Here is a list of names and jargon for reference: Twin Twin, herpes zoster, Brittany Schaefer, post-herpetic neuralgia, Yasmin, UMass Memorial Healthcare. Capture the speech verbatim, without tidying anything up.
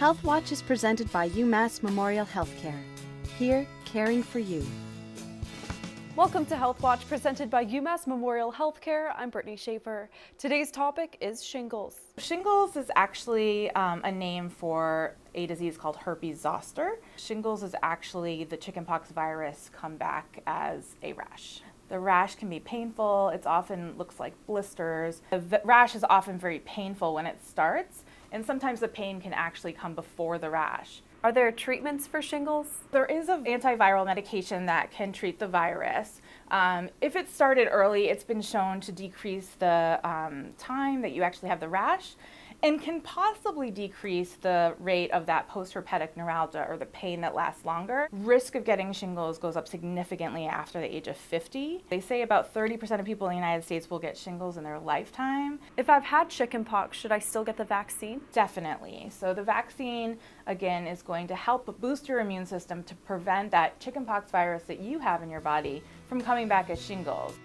Health Watch is presented by UMass Memorial Healthcare. Here, caring for you. Welcome to Health Watch, presented by UMass Memorial Healthcare. I'm Brittany Schaefer. Today's topic is shingles. Shingles is actually um, a name for a disease called herpes zoster. Shingles is actually the chickenpox virus come back as a rash. The rash can be painful. It often looks like blisters. The rash is often very painful when it starts, and sometimes the pain can actually come before the rash. Are there treatments for shingles? There is an antiviral medication that can treat the virus. Um, if it started early, it's been shown to decrease the um, time that you actually have the rash, and can possibly decrease the rate of that post-herpetic neuralgia, or the pain that lasts longer. Risk of getting shingles goes up significantly after the age of fifty. They say about thirty percent of people in the United States will get shingles in their lifetime. If I've had chickenpox, should I still get the vaccine? Definitely. So the vaccine, again, is going to help boost your immune system to prevent that chickenpox virus that you have in your body from coming back as shingles.